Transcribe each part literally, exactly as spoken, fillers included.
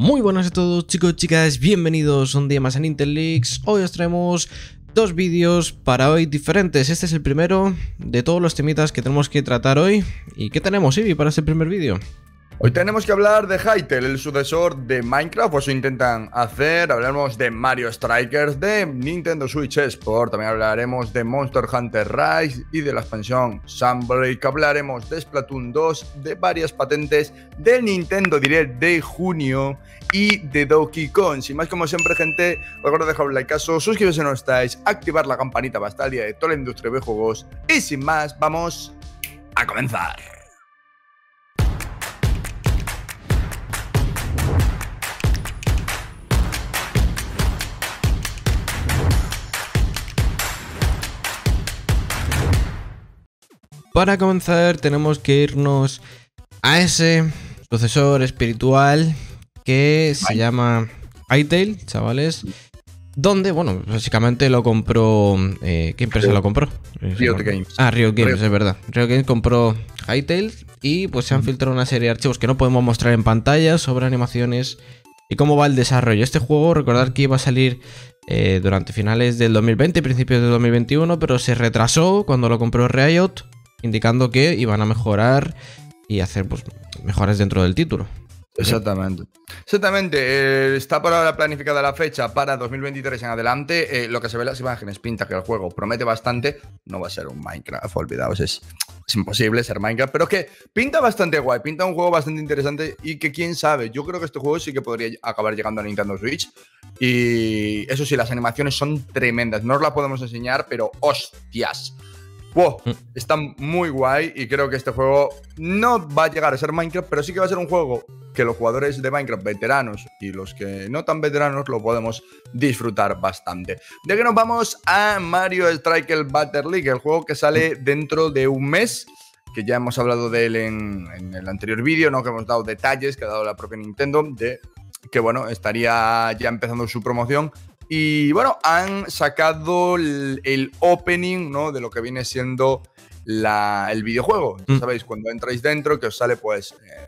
Muy buenas a todos, chicos y chicas, bienvenidos un día más a Nintenleaks. Hoy os traemos dos vídeos para hoy diferentes. Este es el primero de todos los temitas que tenemos que tratar hoy. ¿Y qué tenemos, Ibi, para este primer vídeo? Hoy tenemos que hablar de Hytale, el sucesor de Minecraft, o eso intentan hacer. Hablaremos de Mario Strikers, de Nintendo Switch Sport, también hablaremos de Monster Hunter Rise y de la expansión Sunbreak. Hablaremos de Splatoon dos, de varias patentes, del Nintendo Direct de junio y de Donkey Kong. Sin más, como siempre, gente, recuerda dejar un likeazo, suscribiros si no estáis, activar la campanita para estar al día de toda la industria de juegos. Y sin más, vamos a comenzar. Para comenzar tenemos que irnos a ese sucesor espiritual que se llama Hytale, chavales. Donde, bueno, básicamente lo compró... Eh, ¿Qué empresa Riot. lo compró? Riot Games. Ah, Riot Games, Riot. es verdad. Riot Games compró Hytale y pues se han filtrado una serie de archivos que no podemos mostrar en pantalla sobre animaciones y cómo va el desarrollo. Este juego, recordad que iba a salir... Eh, durante finales del dos mil veinte, principios del dos mil veintiuno, pero se retrasó cuando lo compró Riot, indicando que iban a mejorar y hacer pues, mejoras dentro del título. Exactamente. Exactamente. Eh, está por ahora planificada la fecha para dos mil veintitrés en adelante. Eh, lo que se ve en las imágenes pinta que el juego promete bastante. No va a ser un Minecraft, olvidaos, es, es imposible ser Minecraft, pero es que pinta bastante guay, pinta un juego bastante interesante y que quién sabe. Yo creo que este juego sí que podría acabar llegando a Nintendo Switch. Y eso sí, las animaciones son tremendas. No os las podemos enseñar, pero hostias. Wow, está muy guay y creo que este juego no va a llegar a ser Minecraft, pero sí que va a ser un juego que los jugadores de Minecraft veteranos y los que no tan veteranos lo podemos disfrutar bastante. De que nos vamos a Mario Strikers Battle League, el juego que sale dentro de un mes, que ya hemos hablado de él en, en el anterior vídeo, ¿no? Que hemos dado detalles que ha dado la propia Nintendo, de que bueno, estaría ya empezando su promoción. Y bueno, han sacado el, el opening, ¿no? De lo que viene siendo la, el videojuego. Ya sabéis, cuando entráis dentro, que os sale pues eh,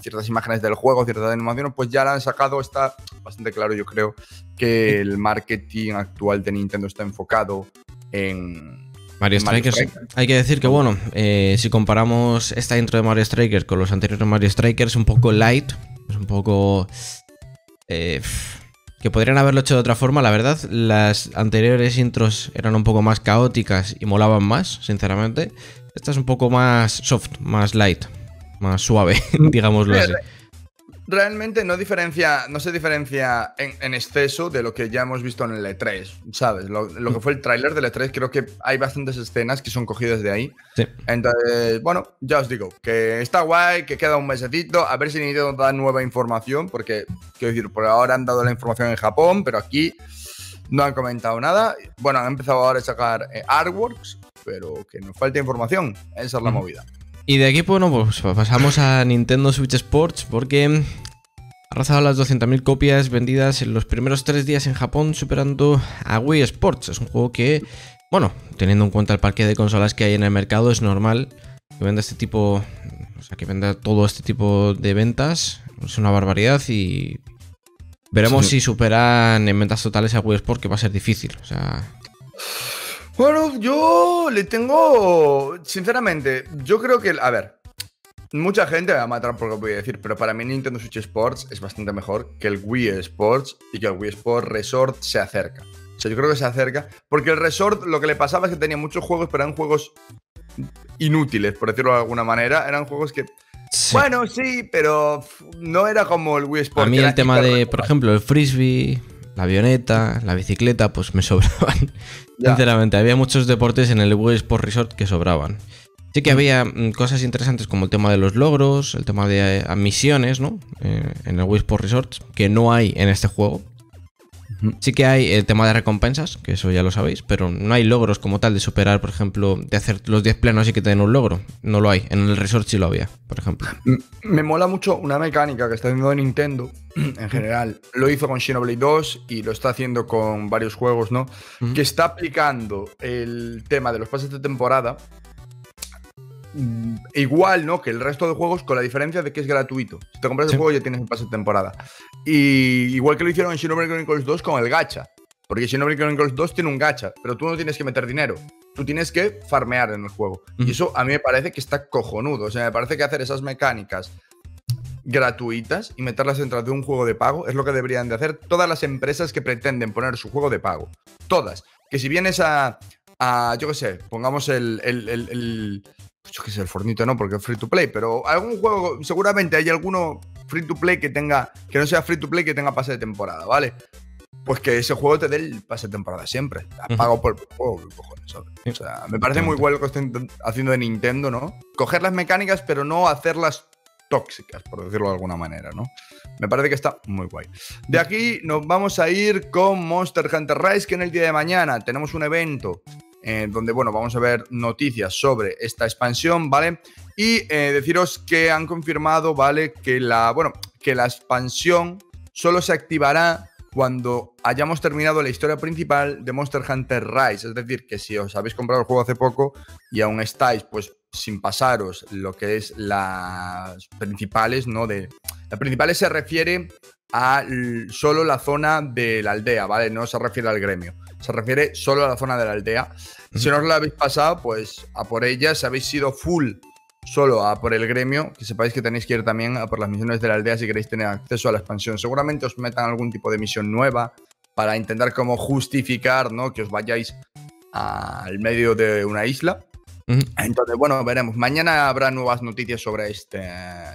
ciertas imágenes del juego, ciertas animaciones, pues ya la han sacado. Está bastante claro, yo creo, que el marketing actual de Nintendo está enfocado en... Mario Strikers. Mario Strikers. Hay que decir que, bueno, eh, si comparamos esta intro de Mario Strikers con los anteriores Mario Strikers, un poco light, es un poco... Eh, que podrían haberlo hecho de otra forma, la verdad. Las anteriores intros eran un poco más caóticas y molaban más, sinceramente. Esta es un poco más soft, más light, más suave, digámoslo así. Realmente no diferencia, no se diferencia en, en exceso de lo que ya hemos visto en el E tres, ¿sabes? Lo, lo que fue el tráiler del E tres, creo que hay bastantes escenas que son cogidas de ahí. Sí. Entonces, bueno, ya os digo, que está guay, que queda un mesecito, a ver si Nintendo da nueva información, porque, quiero decir, por ahora han dado la información en Japón, pero aquí no han comentado nada. Bueno, han empezado ahora a sacar eh, artworks, pero que nos falta información, esa es la mm. movida. Y de aquí, bueno, pues pasamos a Nintendo Switch Sports porque ha rozado las doscientas mil copias vendidas en los primeros tres días en Japón, superando a Wii Sports. Es un juego que, bueno, teniendo en cuenta el parque de consolas que hay en el mercado, es normal que venda este tipo, o sea, que venda todo este tipo de ventas. Es una barbaridad y veremos sí. si superan en ventas totales a Wii Sports, que va a ser difícil, o sea... Bueno, yo le tengo... Sinceramente, yo creo que... A ver, mucha gente me va a matar por lo que voy a decir, pero para mí Nintendo Switch Sports es bastante mejor que el Wii Sports y que el Wii Sports Resort se acerca. O sea, yo creo que se acerca, porque el Resort lo que le pasaba es que tenía muchos juegos, pero eran juegos inútiles, por decirlo de alguna manera. Eran juegos que... Sí. Bueno, sí, pero no era como el Wii Sports. A mí el tema de, por ejemplo, el frisbee... La avioneta, la bicicleta, pues me sobraban. Ya. Sinceramente, había muchos deportes en el Wii Sports Resort que sobraban. Sí que había cosas interesantes como el tema de los logros, el tema de misiones, ¿no? Eh, en el Wii Sports Resort, que no hay en este juego. Sí que hay el tema de recompensas, que eso ya lo sabéis, pero no hay logros como tal de superar, por ejemplo, de hacer los diez plenos y que te den un logro. No lo hay. En el Resort sí lo había, por ejemplo. Me mola mucho una mecánica que está haciendo Nintendo, en general. Lo hizo con Xenoblade dos y lo está haciendo con varios juegos, ¿no? Uh-huh. Que está aplicando el tema de los pases de temporada igual, ¿no?, que el resto de juegos, con la diferencia de que es gratuito. Si te compras sí. el juego, ya tienes el pase de temporada. Y igual que lo hicieron en Shinobi Chronicles dos con el gacha. Porque Shinobi Chronicles dos tiene un gacha, pero tú no tienes que meter dinero. Tú tienes que farmear en el juego. Mm. Y eso a mí me parece que está cojonudo. O sea, me parece que hacer esas mecánicas gratuitas y meterlas dentro de un juego de pago es lo que deberían de hacer todas las empresas que pretenden poner su juego de pago. Todas. Que si vienes a, a yo qué sé, pongamos el... el, el, el yo qué sé, el Fortnite no, porque es free to play, pero algún juego, seguramente hay alguno free to play que tenga, que no sea free to play, que tenga pase de temporada, ¿vale? Pues que ese juego te dé el pase de temporada siempre. Pago por el juego, cojones. O sea, me parece muy bueno lo que estén haciendo de Nintendo, ¿no? Coger las mecánicas, pero no hacerlas tóxicas, por decirlo de alguna manera, ¿no? Me parece que está muy guay. De aquí nos vamos a ir con Monster Hunter Rise, que en el día de mañana tenemos un evento Eh, donde, bueno, vamos a ver noticias sobre esta expansión, ¿vale? Y eh, deciros que han confirmado, ¿vale?, que la, bueno, que la expansión solo se activará cuando hayamos terminado la historia principal de Monster Hunter Rise. Es decir, que si os habéis comprado el juego hace poco y aún estáis, pues, sin pasaros lo que es las principales, ¿no? De, las principales se refiere a solo la zona de la aldea, ¿vale? No se refiere al gremio. Se refiere solo a la zona de la aldea. Uh-huh. Si no os la habéis pasado, pues a por ella. Si habéis sido full solo a por el gremio, que sepáis que tenéis que ir también a por las misiones de la aldea si queréis tener acceso a la expansión. Seguramente os metan algún tipo de misión nueva para intentar como justificar, ¿no?, que os vayáis al medio de una isla. Uh-huh. Entonces, bueno, veremos. Mañana habrá nuevas noticias sobre este,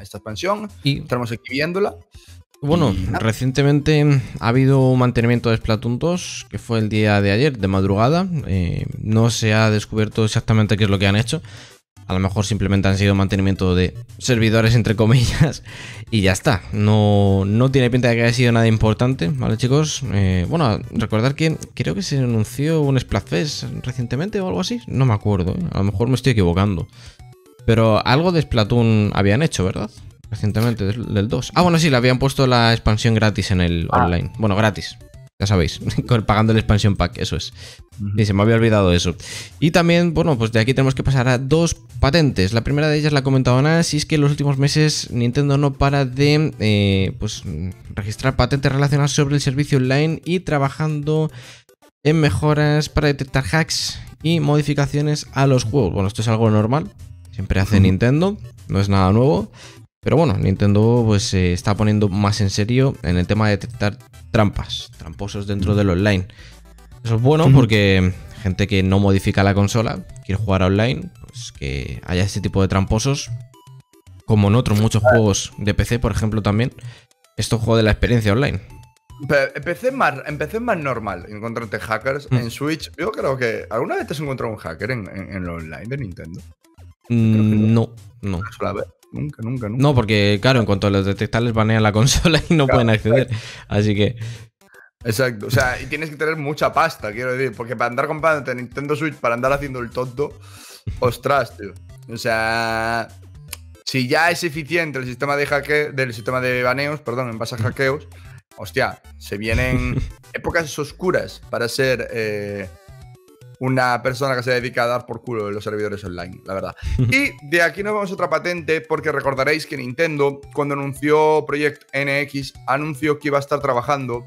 esta expansión. Y estaremos aquí viéndola. Bueno, recientemente ha habido un mantenimiento de Splatoon dos, que fue el día de ayer, de madrugada. Eh, no se ha descubierto exactamente qué es lo que han hecho. A lo mejor simplemente han sido mantenimiento de servidores, entre comillas, y ya está. No, no tiene pinta de que haya sido nada importante, ¿vale, chicos? Eh, bueno, recordar que creo que se anunció un Splatfest recientemente o algo así. No me acuerdo, ¿eh? A lo mejor me estoy equivocando. Pero algo de Splatoon habían hecho, ¿verdad? Recientemente, del dos. Ah, bueno, sí, le habían puesto la expansión gratis en el ah. online. Bueno, gratis, ya sabéis, pagando el expansion pack, eso es. Y se me había olvidado eso. Y también, bueno, pues de aquí tenemos que pasar a dos patentes. La primera de ellas la ha comentado Ana, si es que en los últimos meses Nintendo no para de eh, pues registrar patentes relacionadas sobre el servicio online y trabajando en mejoras para detectar hacks y modificaciones a los juegos. Bueno, esto es algo normal, siempre hace Nintendo, no es nada nuevo. Pero bueno, Nintendo pues se eh, está poniendo más en serio en el tema de detectar trampas, tramposos dentro del online. Eso es bueno porque gente que no modifica la consola, quiere jugar online, pues que haya ese tipo de tramposos, como en otros muchos juegos de P C, por ejemplo, también. Esto juega de la experiencia online. Empecé más, empecé más normal encontrarte hackers. Mm. En Switch, yo creo que... ¿Alguna vez te has encontrado un hacker en, en, en lo online de Nintendo? Mm, no, no. Nunca, nunca, nunca. No, porque claro, en cuanto los detectan les banean la consola y no claro, pueden acceder. Exacto. Así que... Exacto, o sea, y tienes que tener mucha pasta, quiero decir, porque para andar comprándote Nintendo Switch, para andar haciendo el tonto, ostras, tío. O sea, si ya es eficiente el sistema de hackeo, del sistema de baneos, perdón, en base a hackeos, hostia, se vienen épocas oscuras para ser... Eh, una persona que se dedica a dar por culo de los servidores online, la verdad. Y de aquí nos vamos a otra patente, porque recordaréis que Nintendo, cuando anunció Project N X, anunció que iba a estar trabajando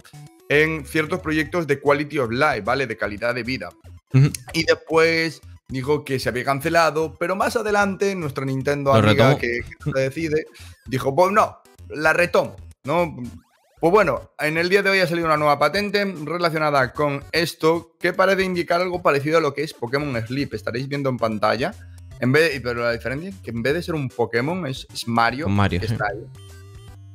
en ciertos proyectos de quality of life, ¿vale? De calidad de vida. Uh-huh. Y después dijo que se había cancelado, pero más adelante nuestra Nintendo amiga que, que se decide, dijo, pues no, la retomo, ¿no? Pues bueno, en el día de hoy ha salido una nueva patente relacionada con esto que parece indicar algo parecido a lo que es Pokémon Sleep. Estaréis viendo en pantalla, en vez de, pero la diferencia es que en vez de ser un Pokémon es, es Mario. Mario, que sí. Está ahí.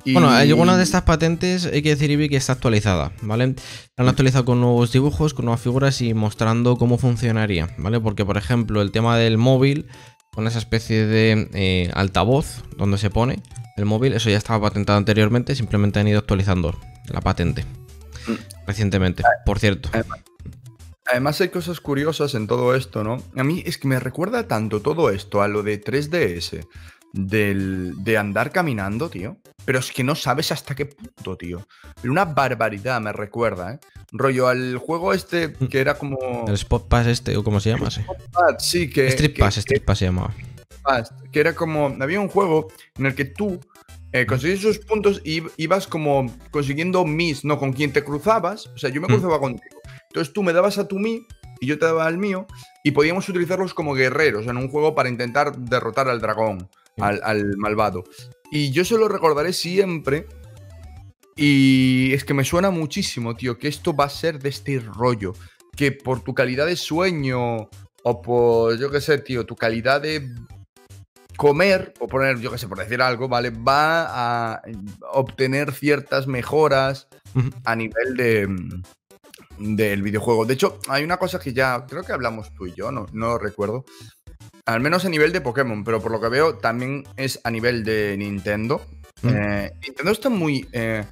Y... Bueno, hay alguna de estas patentes, hay que decir, Ibi, que está actualizada, ¿vale? La han actualizado con nuevos dibujos, con nuevas figuras y mostrando cómo funcionaría, ¿vale? Porque, por ejemplo, el tema del móvil, con esa especie de eh, altavoz donde se pone... El móvil, eso ya estaba patentado anteriormente, simplemente han ido actualizando la patente recientemente, por cierto. Además, además hay cosas curiosas en todo esto, ¿no? A mí es que me recuerda tanto todo esto a lo de tres D S, del, de andar caminando, tío. Pero es que no sabes hasta qué punto, tío. Pero una barbaridad me recuerda, ¿eh? Rollo al juego este que era como... El Spot Pass este, o como se llama, sí. Spot Pass, sí, que... Street Pass, que, Street Pass se llamaba. Fast, que era como, había un juego en el que tú eh, conseguías esos puntos y ibas como consiguiendo mis, no, con quien te cruzabas, o sea, yo me cruzaba mm. contigo, entonces tú me dabas a tu mi y yo te daba al mío y podíamos utilizarlos como guerreros en un juego para intentar derrotar al dragón, mm. al, al malvado. Y yo se lo recordaré siempre. Y es que me suena muchísimo, tío, que esto va a ser de este rollo. Que por tu calidad de sueño o por, yo qué sé, tío, tu calidad de comer, o poner, yo qué sé, por decir algo, ¿vale? Va a obtener ciertas mejoras a nivel de del videojuego. De hecho, hay una cosa que ya creo que hablamos tú y yo, no, no lo recuerdo. Al menos a nivel de Pokémon, pero por lo que veo también es a nivel de Nintendo. Mm. Eh, Nintendo está muy... Eh,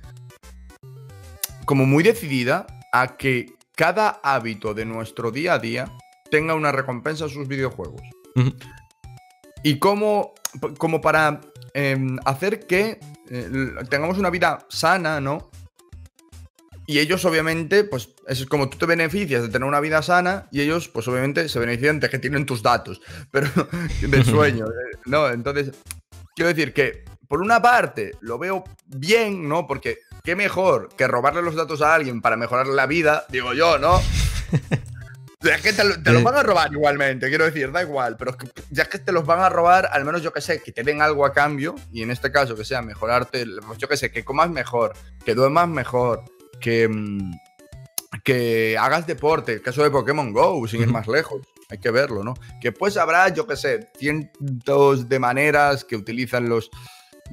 como muy decidida a que cada hábito de nuestro día a día tenga una recompensa a sus videojuegos. Uh-huh. Y como, como para eh, hacer que eh, tengamos una vida sana, ¿no? Y ellos obviamente, pues es como tú te beneficias de tener una vida sana y ellos, pues obviamente se benefician de que tienen tus datos, pero del sueño, ¿no? Entonces, quiero decir que por una parte lo veo bien, ¿no? Porque qué mejor que robarle los datos a alguien para mejorar la vida, digo yo, ¿no? Es que te, lo, te los van a robar igualmente, quiero decir, da igual, pero es que, ya que te los van a robar, al menos yo que sé, que te den algo a cambio, y en este caso que sea mejorarte, pues yo que sé, que comas mejor, que duermas mejor, que, que hagas deporte, el caso de Pokémon GO, sin ir más lejos, hay que verlo, ¿no? Que pues habrá, yo que sé, cientos de maneras que utilizan los...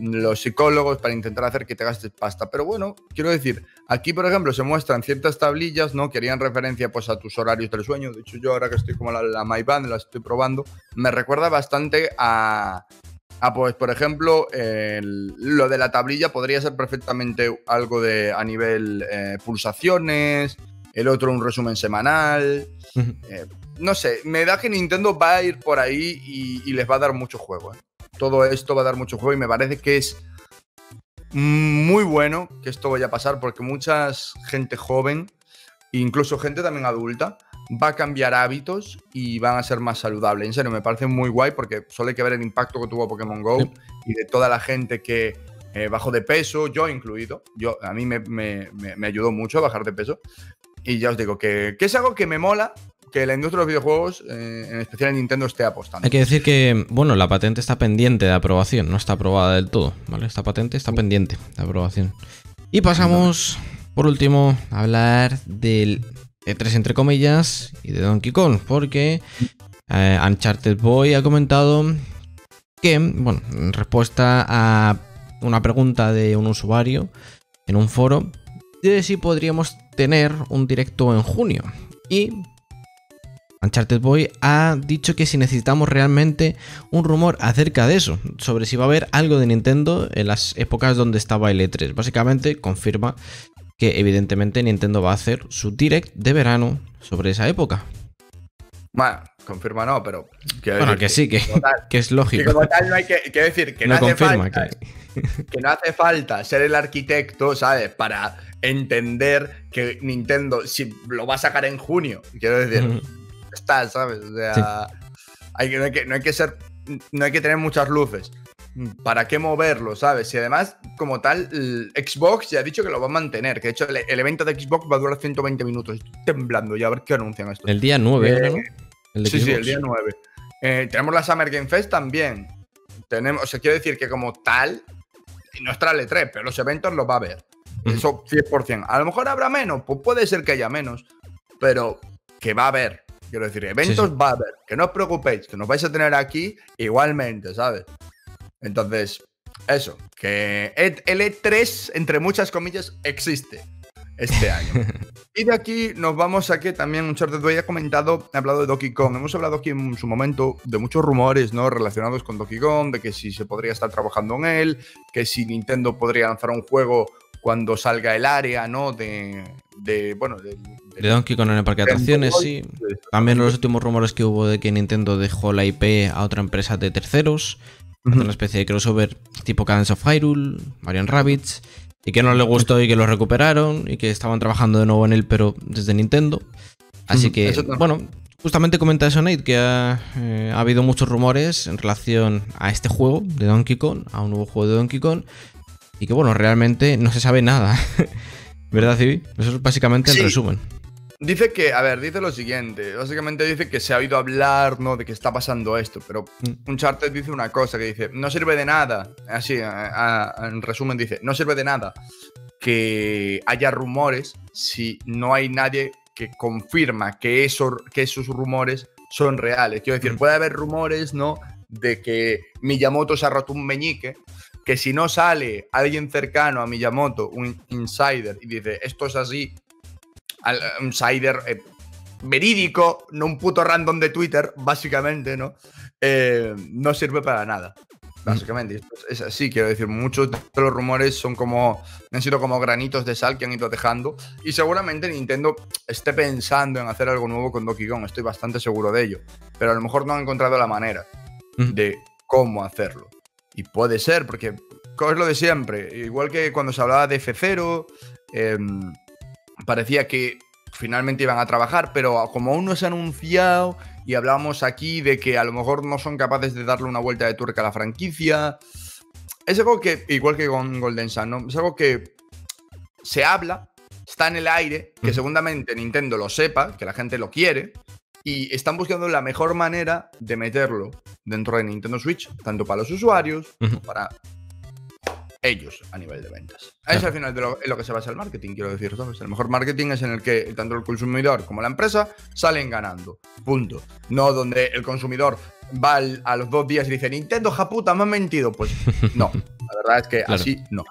los psicólogos para intentar hacer que te gastes pasta, pero bueno, quiero decir, aquí por ejemplo se muestran ciertas tablillas, ¿no?, que harían referencia pues a tus horarios del sueño. De hecho, yo ahora que estoy como la, la MyBand, la estoy probando, me recuerda bastante a, a pues por ejemplo eh, lo de la tablilla podría ser perfectamente algo de a nivel eh, pulsaciones, el otro un resumen semanal. eh, no sé, me da que Nintendo va a ir por ahí y, y les va a dar mucho juego, ¿eh? Todo esto va a dar mucho juego y me parece que es muy bueno que esto vaya a pasar, porque mucha gente joven, incluso gente también adulta, va a cambiar hábitos y van a ser más saludables. En serio, me parece muy guay, porque solo hay que ver el impacto que tuvo Pokémon GO y de toda la gente que eh, bajó de peso, yo incluido. Yo, a mí me, me, me ayudó mucho a bajar de peso. Y ya os digo que, que es algo que me mola, que la industria de los videojuegos, eh, en especial en Nintendo, esté apostando. Hay que decir que, bueno, la patente está pendiente de aprobación, no está aprobada del todo, ¿vale? Esta patente está pendiente de aprobación. Y pasamos, por último, a hablar del E tres, entre comillas, y de Donkey Kong, porque eh, Uncharted Boy ha comentado que, bueno, en respuesta a una pregunta de un usuario en un foro, de si podríamos tener un directo en junio. Y Uncharted Boy ha dicho que si necesitamos realmente un rumor acerca de eso, sobre si va a haber algo de Nintendo en las épocas donde estaba el E tres. Básicamente confirma que evidentemente Nintendo va a hacer su direct de verano sobre esa época. Bueno, confirma no, pero... Bueno, que sí, que, tal, que es lógico. Que como tal no hay que, que decir que no, no hace confirma, falta... Que... que no hace falta ser el arquitecto, ¿sabes? Para entender que Nintendo, si lo va a sacar en junio, quiero decir... Mm. Está, ¿sabes? O sea, sí. hay que, no, hay que, no hay que ser, no hay que tener muchas luces. ¿Para qué moverlo, sabes? Y además, como tal, Xbox ya ha dicho que lo va a mantener. Que de hecho, el, el evento de Xbox va a durar ciento veinte minutos. Estoy temblando ya a ver qué anuncian esto. El día nueve, eh, ¿no? El de sí, Xbox. Sí, el día nueve. Eh, tenemos la Summer Game Fest también. Tenemos, o sea, quiero decir que como tal, no está el E tres, pero los eventos los va a haber. Eso cien por cien. A lo mejor habrá menos, pues puede ser que haya menos, pero que va a haber. Quiero decir, eventos sí, sí. va a haber, que no os preocupéis, que nos vais a tener aquí igualmente, ¿sabes? Entonces, eso, que el E tres, entre muchas comillas, existe este año. Y de aquí nos vamos a que también Uncharted Boy ha comentado, ha hablado de Donkey Kong. Hemos hablado aquí en su momento de muchos rumores, ¿no?, relacionados con Donkey Kong, de que si se podría estar trabajando en él, que si Nintendo podría lanzar un juego cuando salga el área, ¿no?, de... de bueno, de... de Donkey Kong en el parque de atracciones, sí. También los últimos rumores que hubo de que Nintendo dejó la I P a otra empresa de terceros, uh-huh. una especie de crossover tipo Cadence of Hyrule, Marion Rabbids, y que no le gustó y que lo recuperaron, y que estaban trabajando de nuevo en él, pero desde Nintendo. Así uh-huh. que, bueno, Justamente comenta eso Nate, que ha, eh, ha habido muchos rumores en relación a este juego de Donkey Kong, a un nuevo juego de Donkey Kong, y que bueno, realmente no se sabe nada. ¿Verdad, Civi? Eso es básicamente el sí. resumen. Dice que, a ver, dice lo siguiente, básicamente dice que se ha oído hablar, ¿no?, de que está pasando esto, pero Uncharted dice una cosa, que dice, no sirve de nada, así, a, a, en resumen dice, no sirve de nada que haya rumores si no hay nadie que confirma que, eso, que esos rumores son reales. Quiero decir, puede haber rumores, ¿no?, de que Miyamoto se ha roto un meñique, que si no sale alguien cercano a Miyamoto, un insider, y dice, esto es así, un insider eh, verídico, no un puto random de Twitter, básicamente, ¿no? Eh, no sirve para nada, básicamente. Mm. Es así, quiero decir, muchos de los rumores son como, han sido como granitos de sal que han ido dejando, y seguramente Nintendo esté pensando en hacer algo nuevo con Donkey Kong, estoy bastante seguro de ello, pero a lo mejor no han encontrado la manera mm. de cómo hacerlo. Y puede ser, porque es lo de siempre, igual que cuando se hablaba de F cero, eh, parecía que finalmente iban a trabajar, pero como aún no se ha anunciado y hablábamos aquí de que a lo mejor no son capaces de darle una vuelta de tuerca a la franquicia, es algo que, igual que con Golden Sun, ¿no?, es algo que se habla, está en el aire, que seguramente Nintendo lo sepa, que la gente lo quiere, y están buscando la mejor manera de meterlo dentro de Nintendo Switch, tanto para los usuarios como para ellos a nivel de ventas. Eso claro. al final de lo, es lo que se basa el marketing, quiero decir, ¿sabes? El mejor marketing es en el que tanto el consumidor como la empresa salen ganando, punto. No donde el consumidor va al, a los dos días y dice, Nintendo, japuta, me han mentido. Pues no, la verdad es que claro. así no.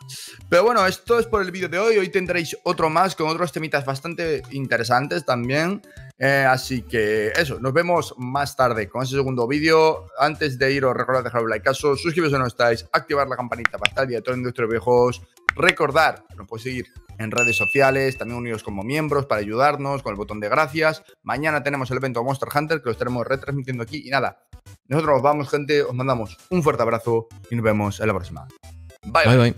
Pero bueno, esto es por el vídeo de hoy. Hoy tendréis otro más con otros temitas bastante interesantes también. Eh, así que eso, nos vemos más tarde con ese segundo vídeo. Antes de iros, recordad dejar un like caso, suscribiros si no estáis, activar la campanita para estar al día de toda la industria de videojuegos. Recordar, nos podéis seguir en redes sociales, también uniros como miembros para ayudarnos con el botón de gracias. Mañana tenemos el evento Monster Hunter, que lo estaremos retransmitiendo aquí. Y nada, nosotros nos vamos, gente, os mandamos un fuerte abrazo y nos vemos en la próxima. Bye, bye. bye.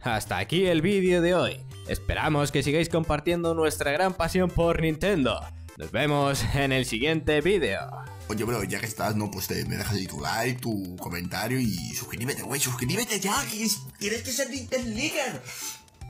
Hasta aquí el vídeo de hoy. Esperamos que sigáis compartiendo nuestra gran pasión por Nintendo. Nos vemos en el siguiente vídeo. Oye, bro, ya que estás, no, pues te, me dejas ahí tu like, tu comentario y suscríbete, güey, suscríbete ya, que es, tienes que ser Nintendo League.